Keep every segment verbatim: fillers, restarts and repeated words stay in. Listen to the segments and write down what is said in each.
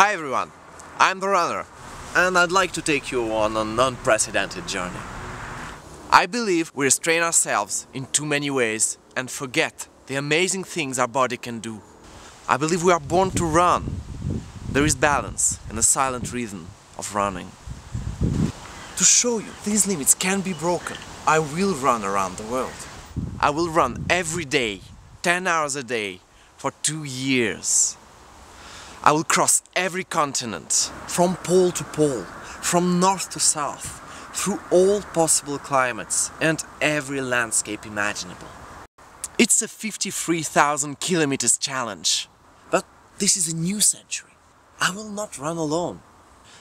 Hi everyone, I'm the runner, and I'd like to take you on an unprecedented journey. I believe we restrain ourselves in too many ways and forget the amazing things our body can do. I believe we are born to run. There is balance and a silent rhythm of running. To show you these limits can be broken, I will run around the world. I will run every day, ten hours a day, for two years. I will cross every continent, from pole to pole, from north to south, through all possible climates and every landscape imaginable. It's a fifty-three thousand kilometers challenge. But this is a new century. I will not run alone.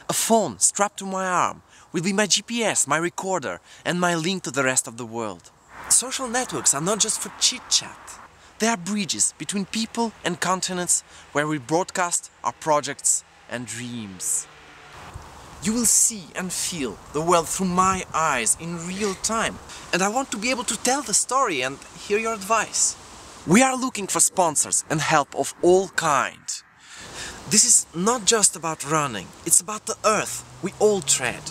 A phone strapped to my arm will be my G P S, my recorder, and my link to the rest of the world. Social networks are not just for chit-chat. They are bridges between people and continents where we broadcast our projects and dreams. You will see and feel the world through my eyes in real time, and I want to be able to tell the story and hear your advice. We are looking for sponsors and help of all kinds. This is not just about running, it's about the earth we all tread.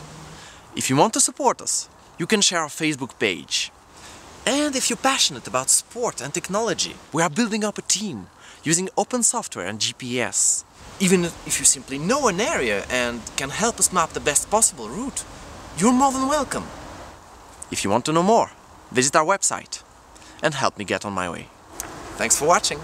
If you want to support us, you can share our Facebook page. And if you're passionate about sport and technology, we are building up a team using open software and G P S. Even if you simply know an area and can help us map the best possible route, you're more than welcome. If you want to know more, visit our website and help me get on my way. Thanks for watching.